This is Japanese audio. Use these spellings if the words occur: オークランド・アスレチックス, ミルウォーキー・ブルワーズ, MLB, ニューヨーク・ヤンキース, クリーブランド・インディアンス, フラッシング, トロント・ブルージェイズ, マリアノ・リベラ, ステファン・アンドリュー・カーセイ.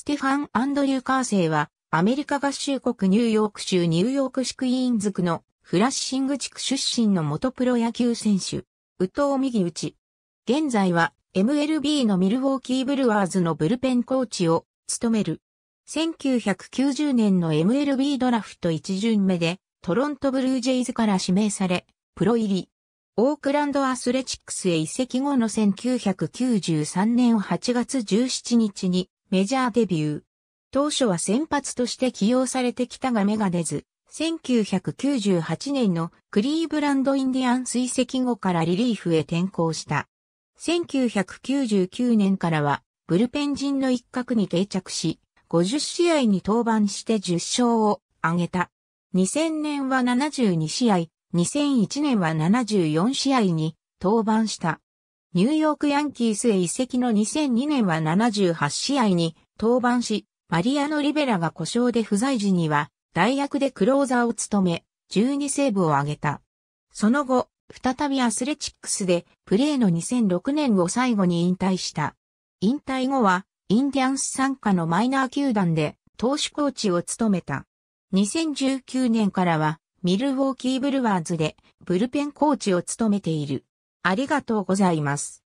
ステファン・アンドリュー・カーセイは、アメリカ合衆国ニューヨーク州ニューヨーク市クイーンズ区のフラッシング地区出身の元プロ野球選手、右投右打ち。現在は MLB のミルウォーキーブルワーズのブルペンコーチを務める。1990年の MLB ドラフト1巡目でトロントブルージェイズから指名され、プロ入り。オークランドアスレチックスへ移籍後の1993年8月17日にメジャーデビュー。当初は先発として起用されてきたが芽が出ず、1998年のクリーブランドインディアンス移籍後からリリーフへ転向した。1999年からはブルペン陣の一角に定着し、50試合に登板して10勝を挙げた。2000年は72試合、2001年は74試合に登板した。ニューヨークヤンキースへ移籍の2002年は78試合に登板し、マリアノ・リベラが故障で不在時には、代役でクローザーを務め、12セーブを挙げた。その後、再びアスレチックスでプレーの2006年を最後に引退した。引退後は、インディアンス傘下のマイナー球団で投手コーチを務めた。2019年からは、ミルウォーキーブルワーズでブルペンコーチを務めている。ありがとうございます。